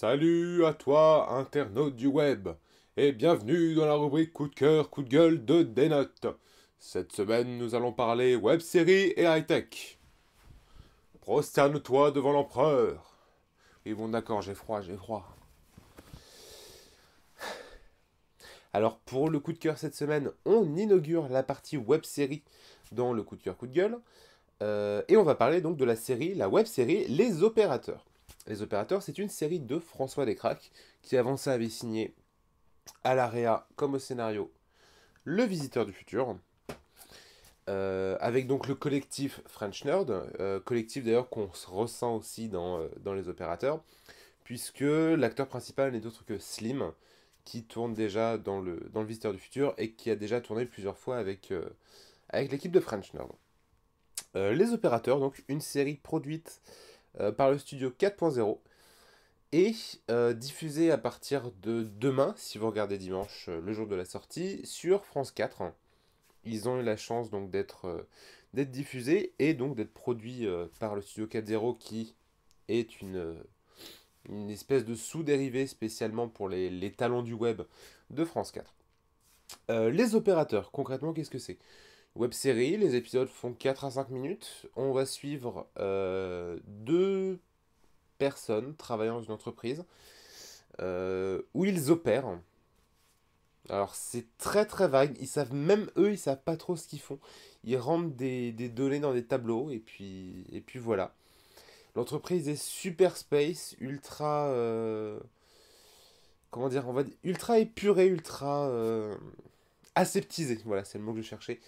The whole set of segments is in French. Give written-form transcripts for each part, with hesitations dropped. Salut à toi, internaute du web, et bienvenue dans la rubrique coup de cœur, coup de gueule de Dnuht. Cette semaine, nous allons parler web-série et high-tech. Prosterne-toi devant l'empereur. Oui, bon, d'accord, j'ai froid. Alors, pour le coup de cœur cette semaine, on inaugure la partie web-série dans le coup de cœur, coup de gueule, et on va parler donc de la web-série Les Opérateurs. Les Opérateurs, c'est une série de François Descraques, qui avant ça avait signé à la réa comme au scénario Le Visiteur du Futur, avec donc le collectif French Nerd, collectif d'ailleurs qu'on ressent aussi dans Les Opérateurs, puisque l'acteur principal n'est d'autre que Slim, qui tourne déjà dans le Visiteur du Futur et qui a déjà tourné plusieurs fois avec l'équipe de French Nerd. Les Opérateurs, donc une série produite par le Studio 4.0 et diffusé à partir de demain, si vous regardez dimanche, le jour de la sortie, sur France 4. Ils ont eu la chance donc d'être diffusés et donc d'être produits par le Studio 4.0, qui est une espèce de sous-dérivé spécialement pour les talents du web de France 4. Les Opérateurs, concrètement, qu'est-ce que c'est ? Web-série, les épisodes font 4 à 5 minutes. On va suivre deux personnes travaillant dans une entreprise où ils opèrent. Alors c'est très très vague, même eux ils savent pas trop ce qu'ils font. Ils rentrent des données dans des tableaux et puis voilà. L'entreprise est super space, ultra... comment dire, on va dire ultra épurée, ultra... aseptisée, voilà c'est le mot que je cherchais.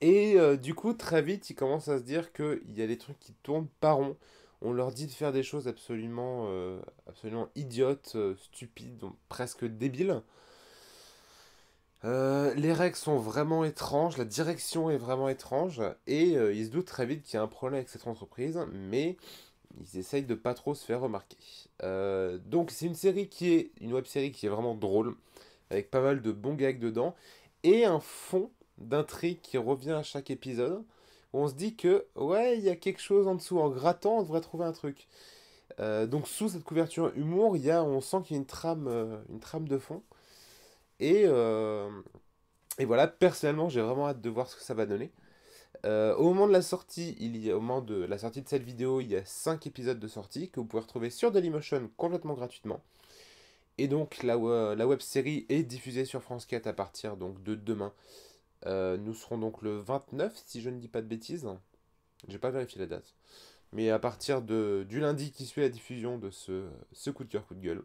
Et du coup, très vite, ils commencent à se dire qu'il y a des trucs qui tournent pas rond. On leur dit de faire des choses absolument idiotes, stupides, donc presque débiles. Les règles sont vraiment étranges, la direction est vraiment étrange. Et ils se doutent très vite qu'il y a un problème avec cette entreprise, mais ils essayent de pas trop se faire remarquer. Donc c'est une web-série qui est vraiment drôle, avec pas mal de bons gags dedans, et un fond d'intrigue qui revient à chaque épisode, où on se dit que, ouais, il y a quelque chose en dessous, en grattant, on devrait trouver un truc. Donc sous cette couverture humour, on sent qu'il y a une trame de fond, et voilà, personnellement, j'ai vraiment hâte de voir ce que ça va donner. Au moment de la sortie de cette vidéo, il y a 5 épisodes de sortie, que vous pouvez retrouver sur Dailymotion complètement gratuitement. Et donc la web-série est diffusée sur France 4 à partir donc, de demain. Nous serons donc le 29, si je ne dis pas de bêtises. J'ai pas vérifié la date. Mais à partir du lundi qui suit la diffusion de ce coup de cœur, coup de gueule.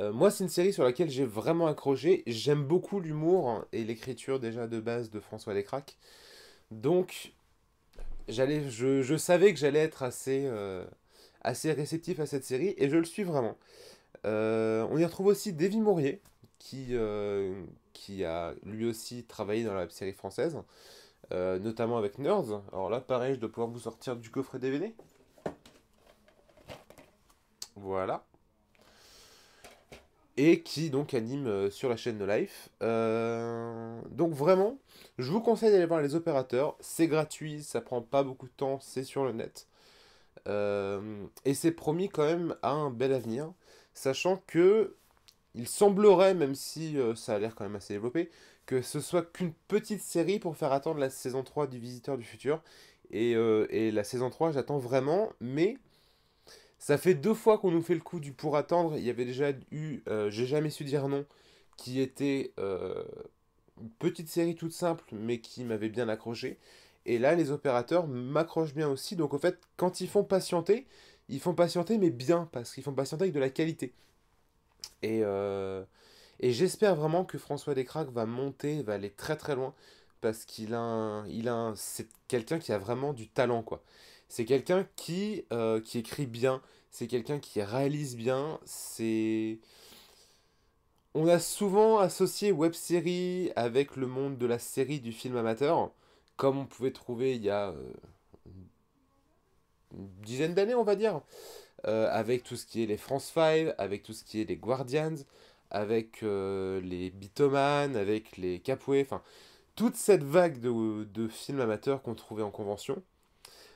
Moi, c'est une série sur laquelle j'ai vraiment accroché. J'aime beaucoup l'humour et l'écriture déjà de base de François Descraques. Donc, je savais que j'allais être assez réceptif à cette série et je le suis vraiment. On y retrouve aussi Davy Maurier, qui a lui aussi travaillé dans la web-série française, notamment avec Nerds. Alors là, pareil, je dois pouvoir vous sortir du coffret DVD. Voilà. Et qui donc anime sur la chaîne No Life. Donc vraiment, je vous conseille d'aller voir Les Opérateurs. C'est gratuit, ça prend pas beaucoup de temps, c'est sur le net. Et c'est promis quand même à un bel avenir. Sachant que il semblerait, même si ça a l'air quand même assez développé, que ce soit qu'une petite série pour faire attendre la saison 3 du Visiteur du Futur. Et la saison 3, j'attends vraiment, mais ça fait 2 fois qu'on nous fait le coup du pour attendre. Il y avait déjà eu J'ai jamais su dire non, qui était une petite série toute simple, mais qui m'avait bien accroché. Et là, Les Opérateurs m'accrochent bien aussi, donc en fait, quand ils font patienter... Ils font patienter, mais bien, parce qu'ils font patienter avec de la qualité. Et j'espère vraiment que François Descraques va monter, va aller très très loin, parce qu'il a c'est quelqu'un qui a vraiment du talent, quoi. C'est quelqu'un qui écrit bien, c'est quelqu'un qui réalise bien, c'est... On a souvent associé web-série avec le monde de la série du film amateur, comme on pouvait trouver il y a... une dizaine d'années, on va dire, avec tout ce qui est les France 5, avec tout ce qui est les Guardians, avec les Bitoman, avec les Capoué, enfin, toute cette vague de films amateurs qu'on trouvait en convention.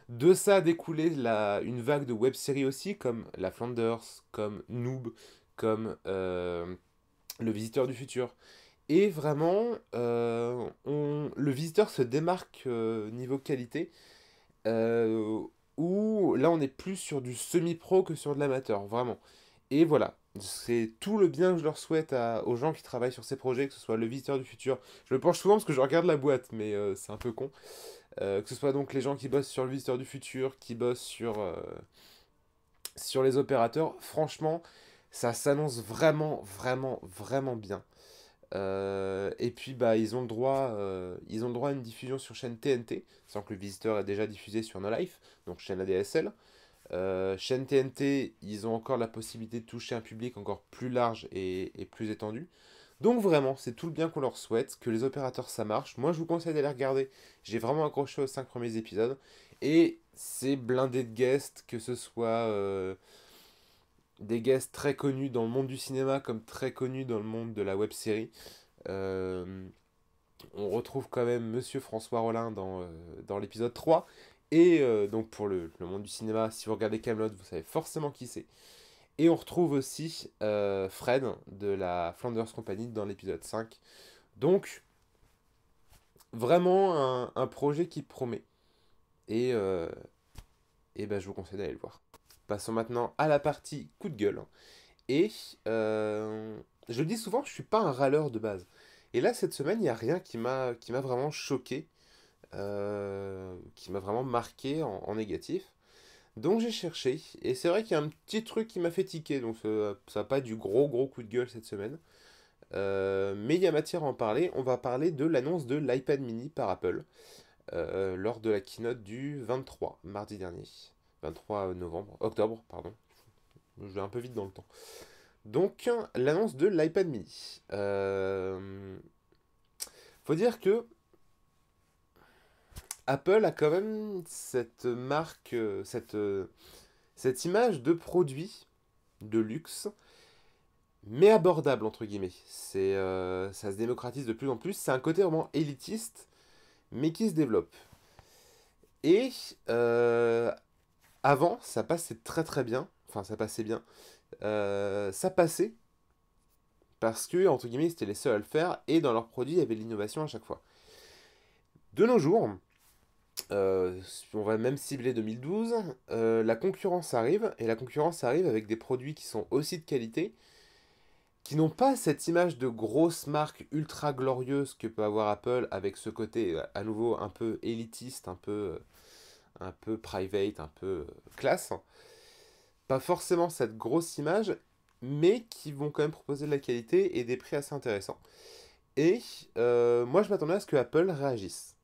De ça a découlé une vague de web-séries aussi, comme La Flanders, comme Noob, comme Le Visiteur du Futur. Et vraiment, Le Visiteur se démarque niveau qualité, où là on est plus sur du semi-pro que sur de l'amateur, vraiment. Et voilà, c'est tout le bien que je leur souhaite aux gens qui travaillent sur ces projets, que ce soit Le Visiteur du Futur. Je me penche souvent parce que je regarde la boîte, mais c'est un peu con. Que ce soit donc les gens qui bossent sur Le Visiteur du Futur, qui bossent sur Les Opérateurs, franchement, ça s'annonce vraiment, vraiment, vraiment bien. Et puis, bah, ils ont le droit à une diffusion sur chaîne TNT, sachant que Le Visiteur est déjà diffusé sur No Life, donc chaîne ADSL. Chaîne TNT, ils ont encore la possibilité de toucher un public encore plus large et plus étendu. Donc vraiment, c'est tout le bien qu'on leur souhaite, que Les Opérateurs ça marche. Moi je vous conseille d'aller regarder, j'ai vraiment accroché aux 5 premiers épisodes. Et c'est blindé de guests, que ce soit des guests très connus dans le monde du cinéma comme très connus dans le monde de la web-série. On retrouve quand même Monsieur François Rollin dans l'épisode 3. Et donc pour le monde du cinéma, si vous regardez Kaamelott, vous savez forcément qui c'est. Et on retrouve aussi Fred de la Flanders Company dans l'épisode 5. Donc, vraiment un projet qui promet. Et ben, je vous conseille d'aller le voir. Passons maintenant à la partie coup de gueule. Et je le dis souvent, je ne suis pas un râleur de base. Et là, cette semaine, il n'y a rien qui m'a vraiment choqué, qui m'a vraiment marqué en négatif. Donc j'ai cherché, et c'est vrai qu'il y a un petit truc qui m'a fait tiquer, donc ça n'a pas du gros coup de gueule cette semaine. Mais il y a matière à en parler, on va parler de l'annonce de l'iPad mini par Apple, lors de la keynote du 23, mardi dernier. 23 novembre, octobre, pardon. Je vais un peu vite dans le temps. Donc l'annonce de l'iPad mini. Faut dire que Apple a quand même cette marque, cette image de produit de luxe, mais abordable, entre guillemets. Ça se démocratise de plus en plus. C'est un côté vraiment élitiste, mais qui se développe. Et avant, ça passait très bien. Enfin, ça passait bien. Ça passait parce que, entre guillemets, c'était les seuls à le faire. Et dans leurs produits, il y avait de l'innovation à chaque fois. De nos jours... on va même cibler 2012, la concurrence arrive, et la concurrence arrive avec des produits qui sont aussi de qualité, qui n'ont pas cette image de grosse marque ultra glorieuse que peut avoir Apple, avec ce côté à nouveau un peu élitiste, un peu private, un peu classe. Pas forcément cette grosse image, mais qui vont quand même proposer de la qualité et des prix assez intéressants. Et moi je m'attendais à ce que Apple réagisse.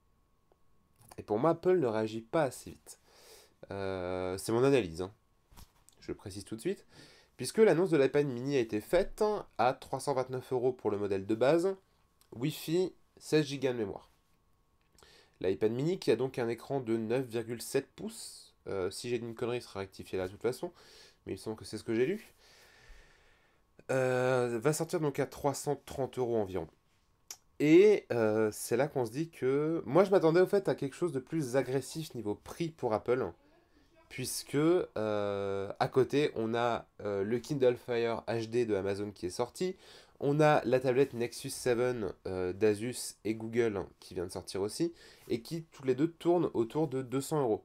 Et pour moi, Apple ne réagit pas assez vite. C'est mon analyse, hein. Je le précise tout de suite. Puisque l'annonce de l'iPad mini a été faite à 329 € pour le modèle de base, Wi-Fi, 16 Go de mémoire. L'iPad mini qui a donc un écran de 9,7 pouces. Si j'ai dit une connerie, il sera rectifié là de toute façon. Mais il me semble que c'est ce que j'ai lu. Va sortir donc à 330 € environ. Et c'est là qu'on se dit que... Moi, je m'attendais au fait à quelque chose de plus agressif niveau prix pour Apple, puisque à côté, on a le Kindle Fire HD de Amazon qui est sorti, on a la tablette Nexus 7 d'Asus et Google qui vient de sortir aussi, et qui, toutes les deux, tournent autour de 200 €.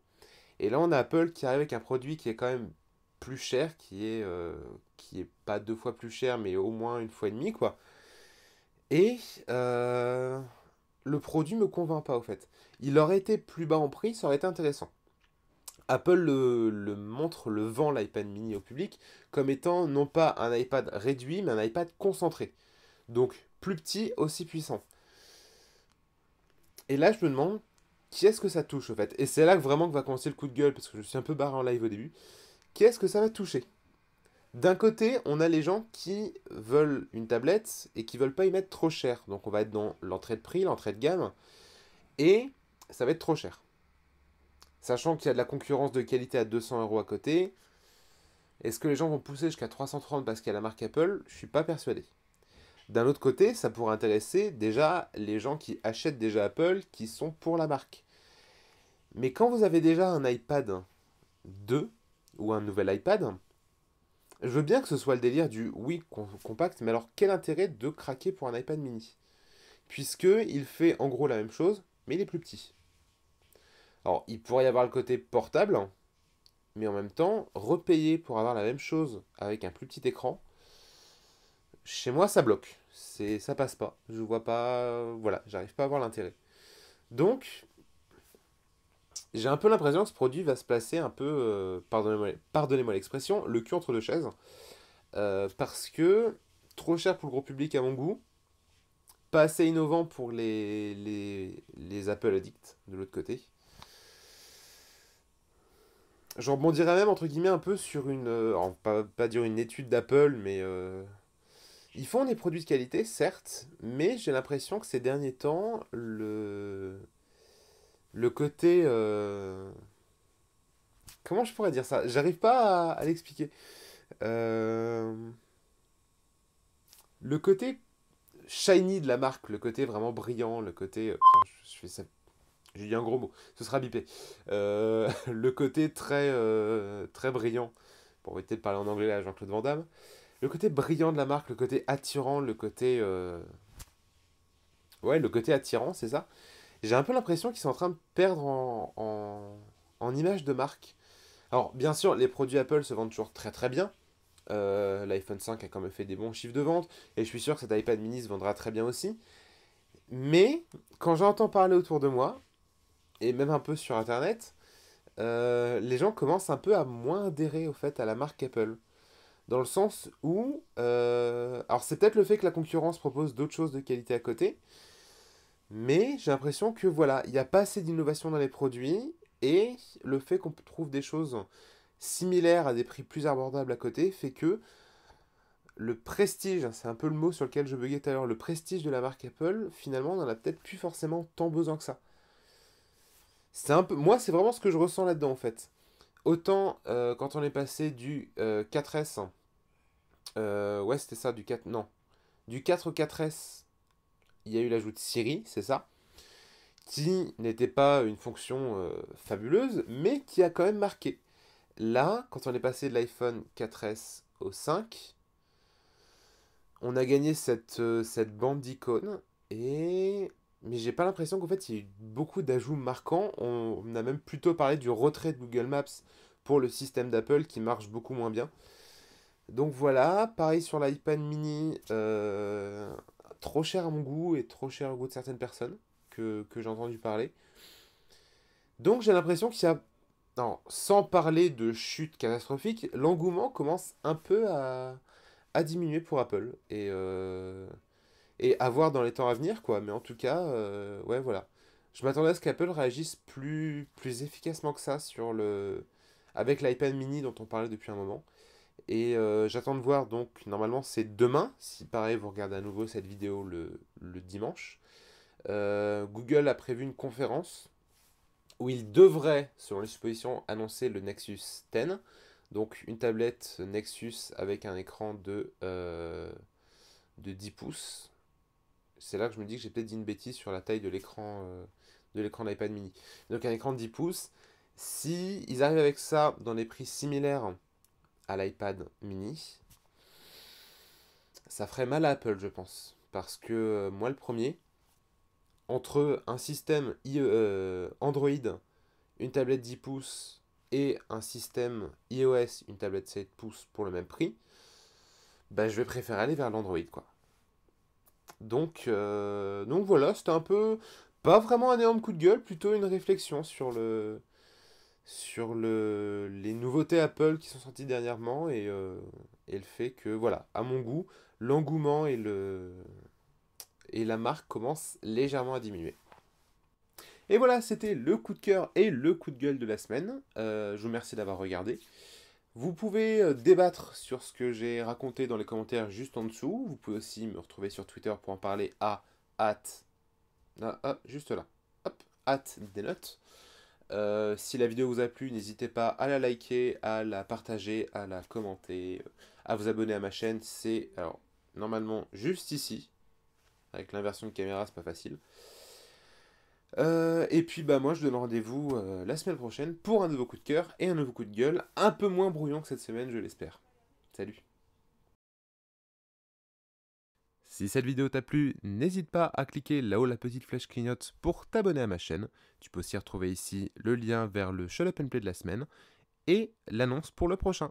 Et là, on a Apple qui arrive avec un produit qui est quand même plus cher, qui est pas 2 fois plus cher, mais au moins 1,5 fois, quoi. Et le produit ne me convainc pas, au fait. Il aurait été plus bas en prix, ça aurait été intéressant. Apple le vend l'iPad mini au public, comme étant non pas un iPad réduit, mais un iPad concentré. Donc, plus petit, aussi puissant. Et là, je me demande, qui est-ce que ça touche, au fait? Et c'est là que vraiment va commencer le coup de gueule, parce que je suis un peu barré en live au début. Qui est-ce que ça va toucher ? D'un côté, on a les gens qui veulent une tablette et qui veulent pas y mettre trop cher. Donc on va être dans l'entrée de prix, l'entrée de gamme, et ça va être trop cher. Sachant qu'il y a de la concurrence de qualité à 200 € à côté, est-ce que les gens vont pousser jusqu'à 330 parce qu'il y a la marque Apple? Je suis pas persuadé. D'un autre côté, ça pourrait intéresser déjà les gens qui achètent déjà Apple, qui sont pour la marque. Mais quand vous avez déjà un iPad 2 ou un nouvel iPad, je veux bien que ce soit le délire du oui compact, mais alors quel intérêt de craquer pour un iPad mini? Puisqu'il fait en gros la même chose, mais il est plus petit. Alors il pourrait y avoir le côté portable, mais en même temps, repayer pour avoir la même chose avec un plus petit écran, chez moi ça bloque. Ça passe pas, je vois pas, voilà, j'arrive pas à voir l'intérêt. Donc, j'ai un peu l'impression que ce produit va se placer un peu, pardonnez-moi l'expression, le cul entre deux chaises. Parce que trop cher pour le gros public à mon goût, pas assez innovant pour les Apple addicts de l'autre côté. Je rebondirais même entre guillemets un peu sur une, alors, pas dire une étude d'Apple, mais... ils font des produits de qualité, certes, mais j'ai l'impression que ces derniers temps, le côté... Comment je pourrais dire ça? J'arrive pas à l'expliquer. Le côté shiny de la marque, le côté vraiment brillant, le côté... je fais ça... J'ai dit un gros mot, ce sera bipé. Le côté très, très brillant. Bon, on va peut-être parler en anglais à Jean-Claude Van Damme. Le côté brillant de la marque, le côté attirant, le côté... Ouais, le côté attirant, c'est ça. J'ai un peu l'impression qu'ils sont en train de perdre en image de marque. Alors, bien sûr, les produits Apple se vendent toujours très très bien. L'iPhone 5 a quand même fait des bons chiffres de vente. Et je suis sûr que cet iPad mini se vendra très bien aussi. Mais, quand j'entends parler autour de moi, et même un peu sur Internet, les gens commencent un peu à moins adhérer, au fait, à la marque Apple. Dans le sens où... alors c'est peut-être le fait que la concurrence propose d'autres choses de qualité à côté, mais j'ai l'impression que voilà, il n'y a pas assez d'innovation dans les produits, et le fait qu'on trouve des choses similaires à des prix plus abordables à côté fait que le prestige, c'est un peu le mot sur lequel je buguais tout à l'heure, le prestige de la marque Apple, finalement on n'en a peut-être plus forcément tant besoin que ça. C'est un peu... Moi c'est vraiment ce que je ressens là-dedans en fait. Autant quand on est passé du 4S, ouais c'était ça, du 4, non, du 4 au 4S, il y a eu l'ajout de Siri, c'est ça, qui n'était pas une fonction fabuleuse, mais qui a quand même marqué. Là, quand on est passé de l'iPhone 4S au 5, on a gagné cette bande d'icônes, et... Mais j'ai pas l'impression qu'en fait il y a eu beaucoup d'ajouts marquants. On a même plutôt parlé du retrait de Google Maps pour le système d'Apple qui marche beaucoup moins bien. Donc voilà, pareil sur l'iPad mini, trop cher à mon goût et trop cher au goût de certaines personnes que j'ai entendu parler. Donc j'ai l'impression qu'il y a, non, sans parler de chute catastrophique, l'engouement commence un peu à diminuer pour Apple. Et à voir dans les temps à venir, quoi. Mais en tout cas, ouais, voilà. Je m'attendais à ce qu'Apple réagisse plus efficacement que ça sur le... avec l'iPad mini dont on parlait depuis un moment. Et j'attends de voir, donc, normalement, c'est demain. Si, pareil, vous regardez à nouveau cette vidéo le dimanche. Google a prévu une conférence où il devrait, selon les suppositions, annoncer le Nexus 10. Donc, une tablette Nexus avec un écran de 10 pouces. C'est là que je me dis que j'ai peut-être dit une bêtise sur la taille de l'écran de l'iPad mini. Donc un écran de 10 pouces. Si ils arrivent avec ça dans des prix similaires à l'iPad mini, ça ferait mal à Apple, je pense. Parce que moi, le premier, entre un système Android, une tablette 10 pouces, et un système iOS, une tablette 7 pouces pour le même prix, bah, je vais préférer aller vers l'Android, quoi. Donc voilà, c'était un peu, pas vraiment un énorme coup de gueule, plutôt une réflexion sur les nouveautés Apple qui sont sorties dernièrement et le fait que, voilà, à mon goût, l'engouement et la marque commencent légèrement à diminuer. Et voilà, c'était le coup de cœur et le coup de gueule de la semaine. Je vous remercie d'avoir regardé. Vous pouvez débattre sur ce que j'ai raconté dans les commentaires juste en dessous. Vous pouvez aussi me retrouver sur Twitter pour en parler juste là, hop, @Dnuht. Si la vidéo vous a plu, n'hésitez pas à la liker, à la partager, à la commenter, à vous abonner à ma chaîne. C'est, alors, normalement juste ici. Avec l'inversion de caméra, c'est pas facile. Et puis bah moi je donne rendez-vous la semaine prochaine pour un nouveau coup de cœur et un nouveau coup de gueule, un peu moins brouillon que cette semaine, je l'espère. Salut. Si cette vidéo t'a plu, n'hésite pas à cliquer là-haut la petite flèche clignote pour t'abonner à ma chaîne. Tu peux aussi retrouver ici le lien vers le Shut Up and Play de la semaine et l'annonce pour le prochain.